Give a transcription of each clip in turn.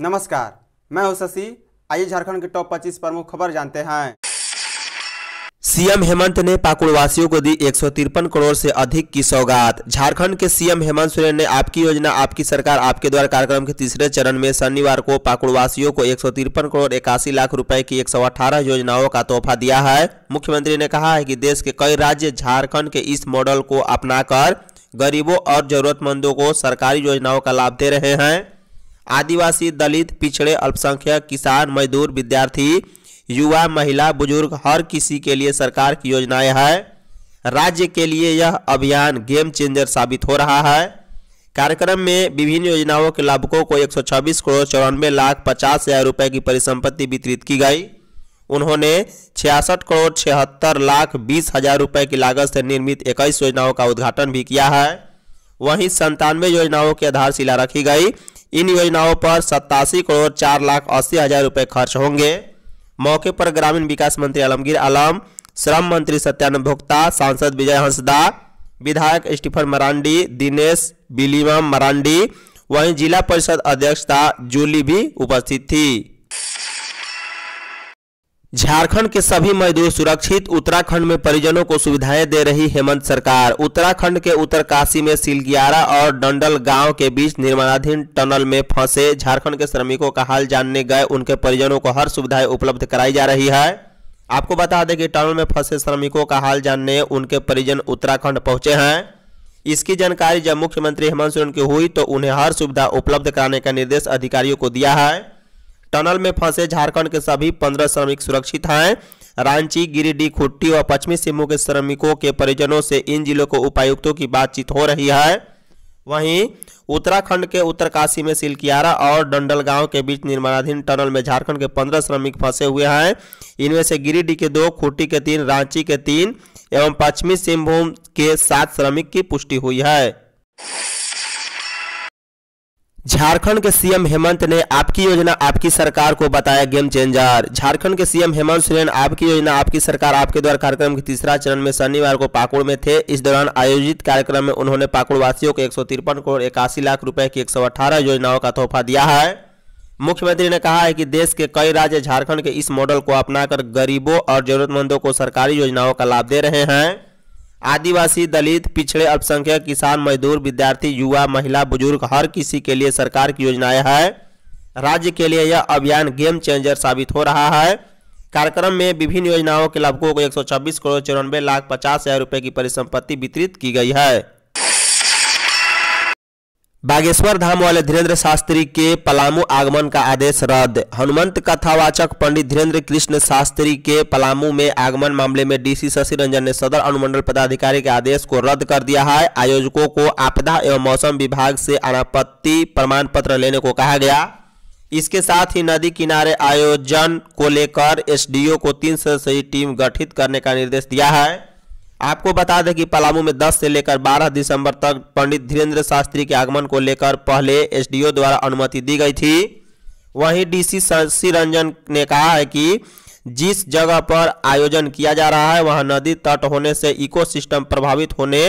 नमस्कार, मैं हूं शशि। आइए झारखंड के टॉप 25 प्रमुख खबर जानते हैं। सीएम हेमंत ने पाकुड़वासियों को दी 153 करोड़ से अधिक की सौगात। झारखंड के सीएम हेमंत सोरेन ने आपकी योजना आपकी सरकार आपके द्वार कार्यक्रम के तीसरे चरण में शनिवार को पाकुड़वासियों को 153 करोड़ 81 लाख रुपए की 118 योजनाओं का तोहफा दिया है। मुख्यमंत्री ने कहा है कि देश के कई राज्य झारखंड के इस मॉडल को अपनाकर गरीबों और जरूरतमंदों को सरकारी योजनाओं का लाभ दे रहे हैं। आदिवासी, दलित, पिछड़े, अल्पसंख्यक, किसान, मजदूर, विद्यार्थी, युवा, महिला, बुजुर्ग, हर किसी के लिए सरकार की योजनाएं हैं। राज्य के लिए यह अभियान गेम चेंजर साबित हो रहा है। कार्यक्रम में विभिन्न योजनाओं के लाभुकों को 126 करोड़ 94 लाख 50 हज़ार रुपये की परिसंपत्ति वितरित की गई। उन्होंने 66 करोड़ 76 लाख 20 हज़ार रुपये की लागत से निर्मित 21 योजनाओं का उद्घाटन भी किया है। वहीं 97 योजनाओं की आधारशिला रखी गई। इन योजनाओं पर 87 करोड़ 4 लाख 80 हज़ार रुपये खर्च होंगे। मौके पर ग्रामीण विकास मंत्री आलमगीर आलम, श्रम मंत्री सत्यानंद भोक्ता, सांसद विजय हंसदा, विधायक स्टीफन मरांडी, दिनेश बिलीमा मरांडी, वहीं जिला परिषद अध्यक्षता जूली भी उपस्थित थी। झारखंड के सभी मजदूर सुरक्षित, उत्तराखंड में परिजनों को सुविधाएं दे रही हेमंत सरकार। उत्तराखंड के उत्तरकाशी में सिलगियारा और डंडल गांव के बीच निर्माणाधीन टनल में फंसे झारखंड के श्रमिकों का हाल जानने गए उनके परिजनों को हर सुविधाएं उपलब्ध कराई जा रही है। आपको बता दें कि टनल में फंसे श्रमिकों का हाल जानने उनके परिजन उत्तराखंड पहुंचे हैं। इसकी जानकारी जब मुख्यमंत्री हेमंत सोरेन की हुई तो उन्हें हर सुविधा उपलब्ध कराने का निर्देश अधिकारियों को दिया है। टनल में फंसे झारखंड के सभी 15 श्रमिक सुरक्षित हैं। रांची, गिरिडीह, खुट्टी और पश्चिमी सिंहभूम के श्रमिकों के परिजनों से इन जिलों के उपायुक्तों की बातचीत हो रही है। वहीं उत्तराखंड के उत्तरकाशी में सिलकियारा और डंडल गांव के बीच निर्माणाधीन टनल में झारखंड के 15 श्रमिक फंसे हुए हैं। इनमें से गिरिडीह के 2, खुट्टी के 3, रांची के 3 एवं पश्चिमी सिंहभूम के 7 श्रमिक की पुष्टि हुई है। झारखंड के सीएम हेमंत ने आपकी योजना आपकी सरकार को बताया गेम चेंजर। झारखंड के सीएम हेमंत सोरेन आपकी योजना आपकी सरकार आपके द्वार कार्यक्रम के तीसरा चरण में शनिवार को पाकुड़ में थे। इस दौरान आयोजित कार्यक्रम में उन्होंने पाकुड़वासियों को 153 करोड़ 81 लाख रुपए की 118 योजनाओं का तोहफा दिया है। मुख्यमंत्री ने कहा है कि देश के कई राज्य झारखंड के इस मॉडल को अपनाकर गरीबों और जरूरतमंदों को सरकारी योजनाओं का लाभ दे रहे हैं। आदिवासी, दलित, पिछड़े, अल्पसंख्यक, किसान, मजदूर, विद्यार्थी, युवा, महिला, बुजुर्ग, हर किसी के लिए सरकार की योजनाएं हैं। राज्य के लिए यह अभियान गेम चेंजर साबित हो रहा है। कार्यक्रम में विभिन्न योजनाओं के लाभुकों को 126 करोड़ 94 लाख 50 हज़ार रुपये की परिसंपत्ति वितरित की गई है। बागेश्वर धाम वाले धीरेन्द्र शास्त्री के पलामू आगमन का आदेश रद्द। हनुमंत कथावाचक पंडित धीरेन्द्र कृष्ण शास्त्री के पलामू में आगमन मामले में डीसी शशि रंजन ने सदर अनुमंडल पदाधिकारी के आदेश को रद्द कर दिया है। आयोजकों को आपदा एवं मौसम विभाग से अनापत्ति प्रमाण पत्र लेने को कहा गया। इसके साथ ही नदी किनारे आयोजन को लेकर एसडीओ को 3 सदस्यीय टीम गठित करने का निर्देश दिया है। आपको बता दें कि पलामू में 10 से लेकर 12 दिसंबर तक पंडित धीरेन्द्र शास्त्री के आगमन को लेकर पहले एसडीओ द्वारा अनुमति दी गई थी। वहीं डीसी शशि रंजन ने कहा है कि जिस जगह पर आयोजन किया जा रहा है वहां नदी तट होने से इकोसिस्टम प्रभावित होने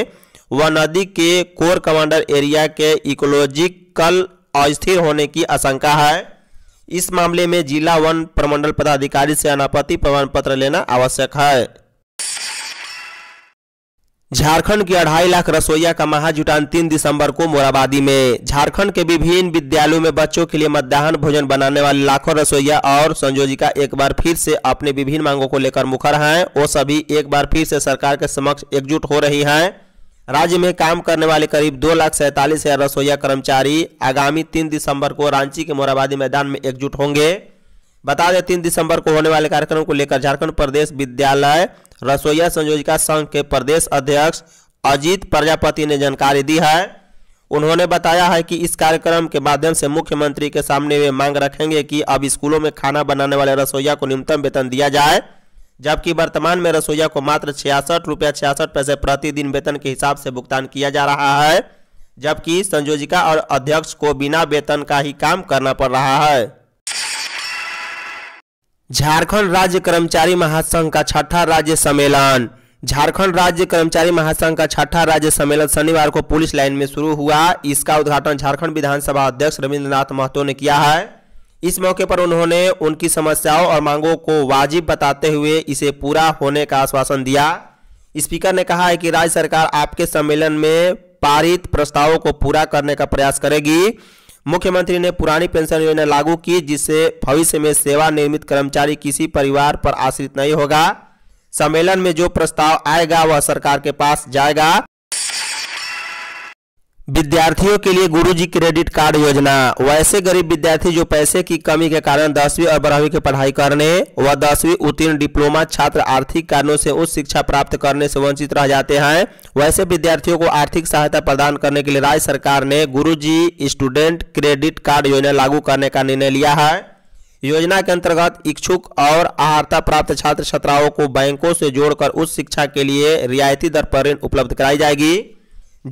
व नदी के कोर कमांडर एरिया के इकोलॉजिकल अस्थिर होने की आशंका है। इस मामले में जिला वन प्रमंडल पदाधिकारी से अनापत्ति प्रमाण पत्र लेना आवश्यक है। झारखंड की 2.5 लाख रसोइया का महाजुटान 3 दिसंबर को मोराबादी में। झारखंड के विभिन्न विद्यालयों में बच्चों के लिए मध्याह्न भोजन बनाने वाले लाखों रसोइया और संयोजिका एक बार फिर से अपने विभिन्न मांगों को लेकर मुखर हैं। वो सभी एक बार फिर से सरकार के समक्ष एकजुट हो रही हैं। राज्य में काम करने वाले करीब 2,47,000 रसोइया कर्मचारी आगामी 3 दिसंबर को रांची के मोराबादी मैदान में एकजुट होंगे। बता दें 3 दिसंबर को होने वाले कार्यक्रम को लेकर झारखंड प्रदेश विद्यालय रसोइया संयोजिका संघ के प्रदेश अध्यक्ष अजीत प्रजापति ने जानकारी दी है। उन्होंने बताया है कि इस कार्यक्रम के माध्यम से मुख्यमंत्री के सामने वे मांग रखेंगे कि अब स्कूलों में खाना बनाने वाले रसोइया को न्यूनतम वेतन दिया जाए, जबकि वर्तमान में रसोइया को मात्र 66 रुपये 66 पैसे प्रतिदिन वेतन के हिसाब से भुगतान किया जा रहा है, जबकि संयोजिका और अध्यक्ष को बिना वेतन का ही काम करना पड़ रहा है। झारखंड राज्य कर्मचारी महासंघ का 6ठा राज्य सम्मेलन। झारखंड राज्य कर्मचारी महासंघ का छठा राज्य सम्मेलन शनिवार को पुलिस लाइन में शुरू हुआ। इसका उद्घाटन झारखंड विधानसभा अध्यक्ष रविंद्रनाथ महतो ने किया है। इस मौके पर उन्होंने उनकी समस्याओं और मांगों को वाजिब बताते हुए इसे पूरा होने का आश्वासन दिया। स्पीकर ने कहा है कि राज्य सरकार आपके सम्मेलन में पारित प्रस्तावों को पूरा करने का प्रयास करेगी। मुख्यमंत्री ने पुरानी पेंशन योजना लागू की, जिससे भविष्य में सेवानिवृत्त कर्मचारी किसी परिवार पर आश्रित नहीं होगा। सम्मेलन में जो प्रस्ताव आएगा वह सरकार के पास जाएगा। विद्यार्थियों के लिए गुरुजी क्रेडिट कार्ड योजना। वैसे गरीब विद्यार्थी जो पैसे की कमी के कारण 10वीं और 12वीं की पढ़ाई करने व 10वीं उत्तीर्ण डिप्लोमा छात्र आर्थिक कारणों से उच्च शिक्षा प्राप्त करने से वंचित रह जाते हैं, वैसे विद्यार्थियों को आर्थिक सहायता प्रदान करने के लिए राज्य सरकार ने गुरुजी स्टूडेंट क्रेडिट कार्ड योजना लागू करने का निर्णय लिया है। योजना के अंतर्गत इच्छुक और आहारता प्राप्त छात्र छात्राओं को बैंकों से जोड़कर उच्च शिक्षा के लिए रियायती दर पर ऋण उपलब्ध कराई जाएगी।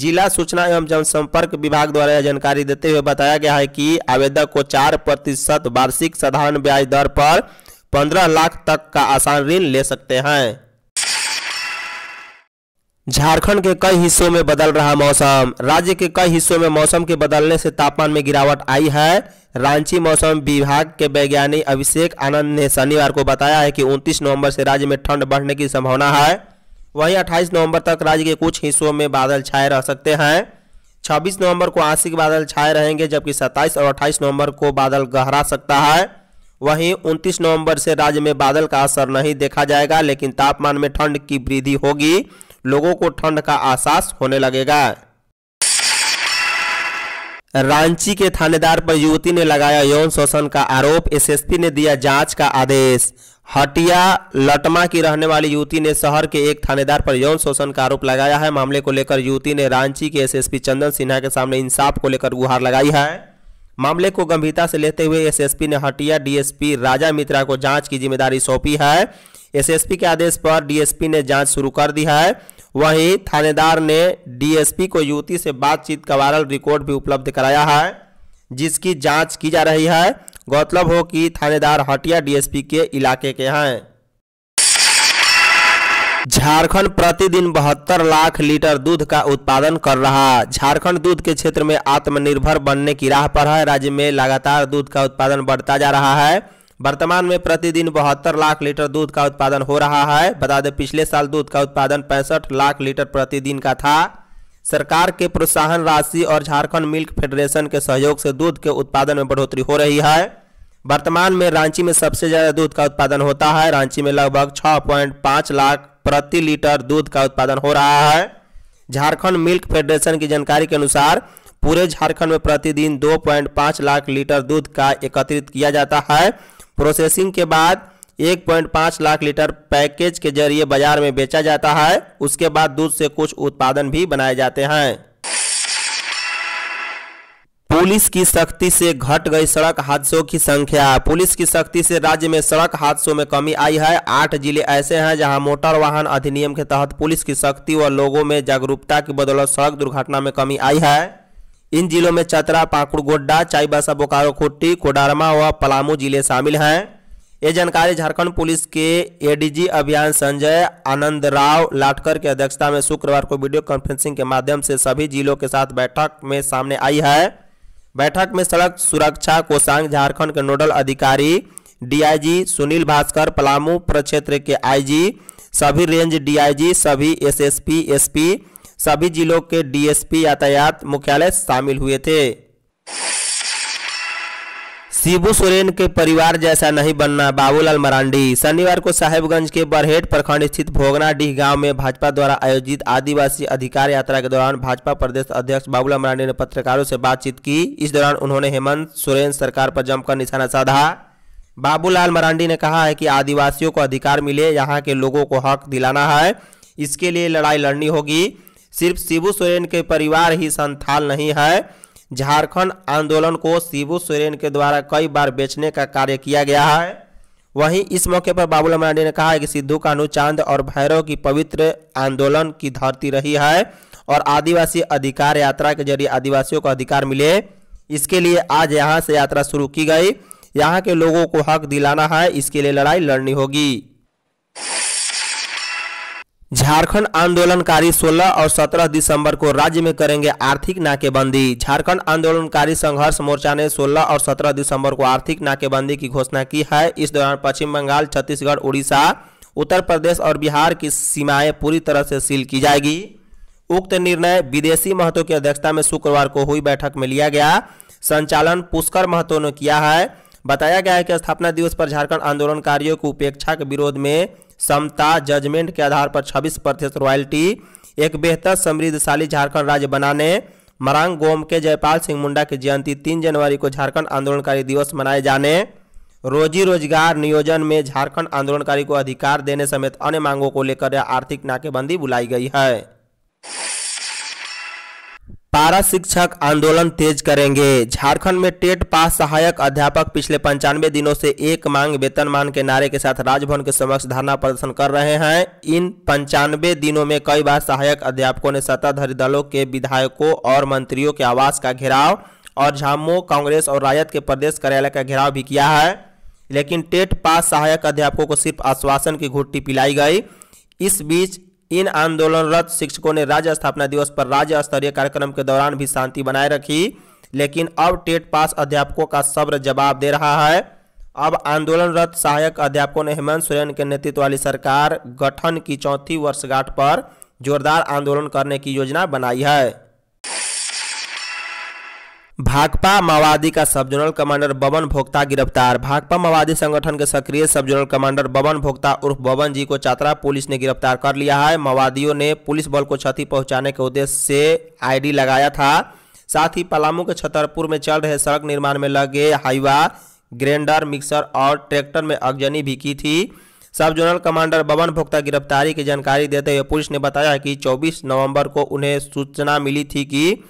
जिला सूचना एवं जनसंपर्क विभाग द्वारा यह जानकारी देते हुए बताया गया है कि आवेदक को 4% वार्षिक साधारण ब्याज दर पर 15 लाख तक का आसान ऋण ले सकते हैं। झारखंड के कई हिस्सों में बदल रहा मौसम। राज्य के कई हिस्सों में मौसम के बदलने से तापमान में गिरावट आई है। रांची मौसम विभाग के वैज्ञानिक अभिषेक आनंद ने शनिवार को बताया है कि 29 नवंबर से राज्य में ठंड बढ़ने की संभावना है। वहीं 28 नवंबर तक राज्य के कुछ हिस्सों में बादल छाए रह सकते हैं। 26 नवंबर को आंशिक बादल छाए रहेंगे, जबकि 27 और 28 नवंबर को बादल गहरा सकता है। वहीं 29 नवंबर से राज्य में बादल का असर नहीं देखा जाएगा, लेकिन तापमान में ठंड की वृद्धि होगी। लोगों को ठंड का एहसास होने लगेगा। रांची के थानेदार पर युवती ने लगाया यौन शोषण का आरोप, एसएसपी ने दिया जांच का आदेश। हटिया लटमा की रहने वाली युवती ने शहर के एक थानेदार पर यौन शोषण का आरोप लगाया है। मामले को लेकर युवती ने रांची के एसएसपी चंदन सिन्हा के सामने इंसाफ को लेकर गुहार लगाई है। मामले को गंभीरता से लेते हुए एसएसपी ने हटिया डीएसपी राजा मित्रा को जांच की जिम्मेदारी सौंपी है। एसएसपी के आदेश पर डीएसपी ने जांच शुरू कर दी है। वहीं थानेदार ने डीएसपी को युवती से बातचीत का वायरल रिकॉर्ड भी उपलब्ध कराया है, जिसकी जांच की जा रही है। गौरतलब हो कि थानेदार हटिया डीएसपी के इलाके के हैं। झारखंड प्रतिदिन 72 लाख लीटर दूध का उत्पादन कर रहा। झारखंड दूध के क्षेत्र में आत्मनिर्भर बनने की राह पर है। राज्य में लगातार दूध का उत्पादन बढ़ता जा रहा है। वर्तमान में प्रतिदिन 72 लाख लीटर दूध का उत्पादन हो रहा है। बता दें, पिछले साल दूध का उत्पादन 65 लाख लीटर प्रतिदिन का था। सरकार के प्रोत्साहन राशि और झारखंड मिल्क फेडरेशन के सहयोग से दूध के उत्पादन में बढ़ोतरी हो रही है। वर्तमान में रांची में सबसे ज़्यादा दूध का उत्पादन होता है। रांची में लगभग 6.5 लाख प्रति लीटर दूध का उत्पादन हो रहा है। झारखंड मिल्क फेडरेशन की जानकारी के अनुसार पूरे झारखंड में प्रतिदिन 2.5 लाख लीटर दूध का एकत्रित किया जाता है। प्रोसेसिंग के बाद 1.5 लाख लीटर पैकेज के जरिए बाजार में बेचा जाता है। उसके बाद दूध से कुछ उत्पादन भी बनाए जाते हैं। पुलिस की सख्ती से घट गई सड़क हादसों की संख्या। पुलिस की सख्ती से राज्य में सड़क हादसों में कमी आई है। 8 जिले ऐसे हैं जहां मोटर वाहन अधिनियम के तहत पुलिस की सख्ती व लोगों में जागरूकता की बदौलत सड़क दुर्घटना में कमी आई है। इन जिलों में चतरा, पाकुड़ गोड्डा, चाईबासा, बोकारो, खुट्टी, कोडरमा व पलामू जिले शामिल हैं। ये जानकारी झारखंड पुलिस के एडीजी अभियान संजय आनंद राव लाटकर की अध्यक्षता में शुक्रवार को वीडियो कॉन्फ्रेंसिंग के माध्यम से सभी जिलों के साथ बैठक में सामने आई है। बैठक में सड़क सुरक्षा कोषांग झारखंड के नोडल अधिकारी डीआईजी सुनील भास्कर, पलामू प्रक्षेत्र के आईजी, सभी रेंज डीआईजी, सभी एसएसपी, एसपी, सभी जिलों के डीएसपी यातायात मुख्यालय शामिल हुए थे। शिबू सोरेन के परिवार जैसा नहीं बनना, बाबूलाल मरांडी। शनिवार को साहेबगंज के बरहेट प्रखंड स्थित भोगनाडीह गांव में भाजपा द्वारा आयोजित आदिवासी अधिकार यात्रा के दौरान भाजपा प्रदेश अध्यक्ष बाबूलाल मरांडी ने पत्रकारों से बातचीत की। इस दौरान उन्होंने हेमंत सोरेन सरकार पर जमकर निशाना साधा। बाबूलाल मरांडी ने कहा है कि आदिवासियों को अधिकार मिले, यहाँ के लोगों को हक दिलाना है, इसके लिए लड़ाई लड़नी होगी। सिर्फ शिबू सोरेन के परिवार ही संथाल नहीं है। झारखंड आंदोलन को शिबू सोरेन के द्वारा कई बार बेचने का कार्य किया गया है। वहीं इस मौके पर बाबूलाल मरांडी ने कहा है कि सिद्धू कान्हू, चांद और भैरव की पवित्र आंदोलन की धरती रही है और आदिवासी अधिकार यात्रा के जरिए आदिवासियों को अधिकार मिले, इसके लिए आज यहां से यात्रा शुरू की गई। यहां के लोगों को हक दिलाना है, इसके लिए लड़ाई लड़नी होगी। झारखंड आंदोलनकारी 16 और 17 दिसंबर को राज्य में करेंगे आर्थिक नाकेबंदी। झारखंड आंदोलनकारी संघर्ष मोर्चा ने 16 और 17 दिसंबर को आर्थिक नाकेबंदी की घोषणा की है। इस दौरान पश्चिम बंगाल, छत्तीसगढ़, उड़ीसा, उत्तर प्रदेश और बिहार की सीमाएं पूरी तरह से सील की जाएगी। उक्त निर्णय विदेशी महतो की अध्यक्षता में शुक्रवार को हुई बैठक में लिया गया। संचालन पुष्कर महतो ने किया है। बताया गया है कि स्थापना दिवस पर झारखंड आंदोलनकारियों को उपेक्षा के विरोध में समता जजमेंट के आधार पर 26% रॉयल्टी, एक बेहतर समृद्धशाली झारखंड राज्य बनाने, मरांग गोम के जयपाल सिंह मुंडा की जयंती 3 जनवरी को झारखंड आंदोलनकारी दिवस मनाए जाने, रोजी रोजगार नियोजन में झारखंड आंदोलनकारी को अधिकार देने समेत अन्य मांगों को लेकर यह आर्थिक नाकेबंदी बुलाई गई है। पारा शिक्षक आंदोलन तेज करेंगे। झारखंड में टेट पास सहायक अध्यापक पिछले 95 दिनों से एक मांग वेतनमान के नारे के साथ राजभवन के समक्ष धरना प्रदर्शन कर रहे हैं। इन 95 दिनों में कई बार सहायक अध्यापकों ने सत्ताधारी दलों के विधायकों और मंत्रियों के आवास का घेराव और झामुमो, कांग्रेस और राजद के प्रदेश कार्यालय का घेराव भी किया है, लेकिन टेट पास सहायक अध्यापकों को सिर्फ आश्वासन की घुट्टी पिलाई गई। इस बीच इन आंदोलनरत शिक्षकों ने राज्य स्थापना दिवस पर राज्य स्तरीय कार्यक्रम के दौरान भी शांति बनाए रखी, लेकिन अब टेट पास अध्यापकों का सब्र जवाब दे रहा है। अब आंदोलनरत सहायक अध्यापकों ने हेमंत सोरेन के नेतृत्व वाली सरकार गठन की चौथी वर्षगांठ पर जोरदार आंदोलन करने की योजना बनाई है। भाकपा माओवादी का सब जोनल कमांडर बबन भोक्ता गिरफ्तार। भाकपा माओवादी संगठन के सक्रिय सब जोनल कमांडर बबन भोक्ता उर्फ बबन जी को चतरा पुलिस ने गिरफ्तार कर लिया है। माओवादियों ने पुलिस बल को क्षति पहुंचाने के उद्देश्य से आईडी लगाया था। साथ ही पलामू के छतरपुर में चल रहे सड़क निर्माण में लगे हाइवा, ग्रेंडर, मिक्सर और ट्रैक्टर में आगजनी भी की थी। सब जोनल कमांडर बबन भोक्ता गिरफ्तारी की जानकारी देते हुए पुलिस ने बताया कि 24 नवम्बर को उन्हें सूचना मिली थी कि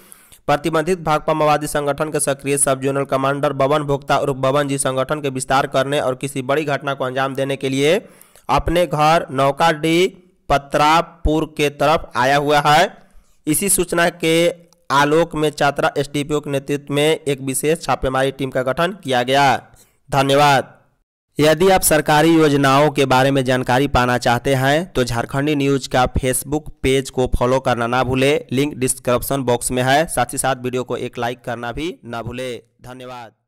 प्रतिबंधित भाकपा माओवादी संगठन के सक्रिय सब जोनल कमांडर बबन भोक्ता उर्फ बबन जी संगठन के विस्तार करने और किसी बड़ी घटना को अंजाम देने के लिए अपने घर नौकाडीह पत्रापुर के तरफ आया हुआ है। इसी सूचना के आलोक में चतरा एसडीपीओ के नेतृत्व में एक विशेष छापेमारी टीम का गठन किया गया। धन्यवाद। यदि आप सरकारी योजनाओं के बारे में जानकारी पाना चाहते हैं तो झारखंडी न्यूज़ का फेसबुक पेज को फॉलो करना ना भूलें। लिंक डिस्क्रिप्शन बॉक्स में है। साथ ही साथ वीडियो को एक लाइक करना भी ना भूलें। धन्यवाद।